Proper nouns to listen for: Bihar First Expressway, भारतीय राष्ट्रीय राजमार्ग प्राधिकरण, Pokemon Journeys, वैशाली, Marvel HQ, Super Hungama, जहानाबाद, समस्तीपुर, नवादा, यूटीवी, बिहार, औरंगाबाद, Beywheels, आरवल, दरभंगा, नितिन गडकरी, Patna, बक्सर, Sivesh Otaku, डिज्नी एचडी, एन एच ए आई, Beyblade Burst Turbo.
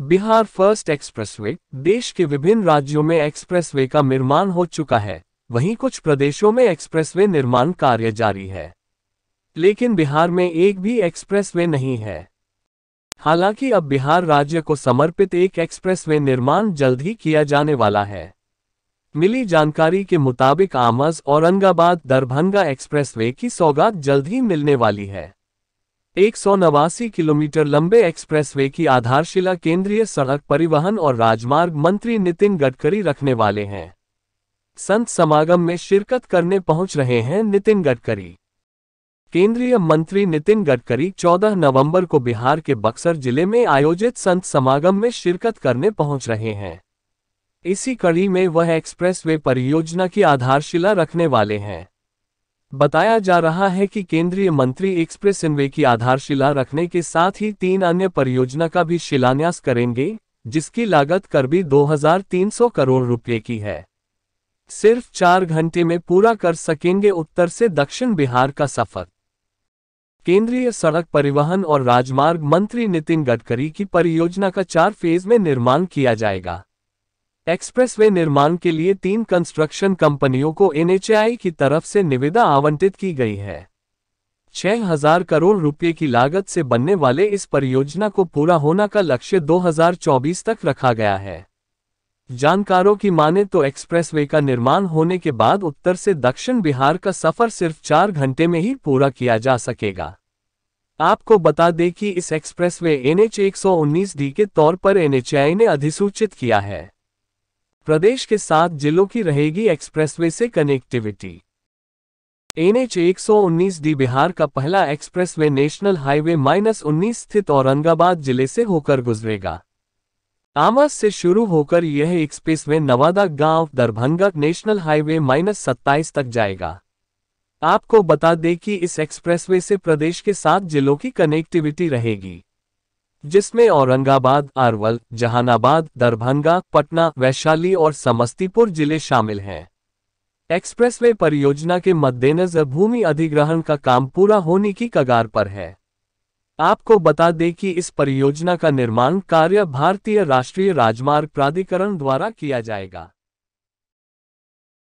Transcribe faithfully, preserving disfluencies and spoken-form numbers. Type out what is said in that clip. बिहार first expressway. देश के विभिन्न राज्यों में एक्सप्रेसवे का निर्माण हो चुका है, वहीं कुछ प्रदेशों में एक्सप्रेसवे निर्माण कार्य जारी है, लेकिन बिहार में एक भी एक्सप्रेसवे नहीं है। हालांकि अब बिहार राज्य को समर्पित एक एक्सप्रेसवे निर्माण जल्द ही किया जाने वाला है। मिली जानकारी के मुताबिक आमज औरंगाबाद दरभंगा एक्सप्रेसवे की सौगात जल्द ही मिलने वाली है। एक सौ नवासी किलोमीटर लंबे एक्सप्रेसवे की आधारशिला केंद्रीय सड़क परिवहन और राजमार्ग मंत्री नितिन गडकरी रखने वाले हैं। संत समागम में शिरकत करने पहुंच रहे हैं नितिन गडकरी। केंद्रीय मंत्री नितिन गडकरी चौदह नवंबर को बिहार के बक्सर जिले में आयोजित संत समागम में शिरकत करने पहुंच रहे हैं। इसी कड़ी में वह एक्सप्रेसवे परियोजना की आधारशिला रखने वाले हैं। बताया जा रहा है कि केंद्रीय मंत्री एक्सप्रेसवे की आधारशिला रखने के साथ ही तीन अन्य परियोजना का भी शिलान्यास करेंगे, जिसकी लागत करीब दो हजार तीन सौ करोड़ रुपये की है। सिर्फ चार घंटे में पूरा कर सकेंगे उत्तर से दक्षिण बिहार का सफर। केंद्रीय सड़क परिवहन और राजमार्ग मंत्री नितिन गडकरी की परियोजना का चार फेज में निर्माण किया जाएगा। एक्सप्रेसवे निर्माण के लिए तीन कंस्ट्रक्शन कंपनियों को एन एच ए आई की तरफ से निविदा आवंटित की गई है। छह हजार करोड़ रुपये की लागत से बनने वाले इस परियोजना को पूरा होना का लक्ष्य दो हजार चौबीस तक रखा गया है। जानकारों की माने तो एक्सप्रेसवे का निर्माण होने के बाद उत्तर से दक्षिण बिहार का सफर सिर्फ चार घंटे में ही पूरा किया जा सकेगा। आपको बता दें कि इस एक्सप्रेसवे एन एच एक सौ उन्नीस डी के तौर पर एन एच ए आई ने अधिसूचित किया है। प्रदेश के सात जिलों की रहेगी एक्सप्रेसवे से कनेक्टिविटी। एन एच एक सौ उन्नीस डी बिहार का पहला एक्सप्रेसवे नेशनल हाईवे माइनस उन्नीस स्थित औरंगाबाद जिले से होकर गुजरेगा। आमस से शुरू होकर यह एक्सप्रेसवे नवादा गांव दरभंगा नेशनल हाईवे माइनस सत्ताईस तक जाएगा। आपको बता दें कि इस एक्सप्रेसवे से प्रदेश के सात जिलों की कनेक्टिविटी रहेगी, जिसमें औरंगाबाद, आरवल, जहानाबाद, दरभंगा, पटना, वैशाली और समस्तीपुर जिले शामिल हैं। एक्सप्रेसवे परियोजना के मद्देनजर भूमि अधिग्रहण का काम पूरा होने की कगार पर है। आपको बता दें कि इस परियोजना का निर्माण कार्य भारतीय राष्ट्रीय राजमार्ग प्राधिकरण द्वारा किया जाएगा।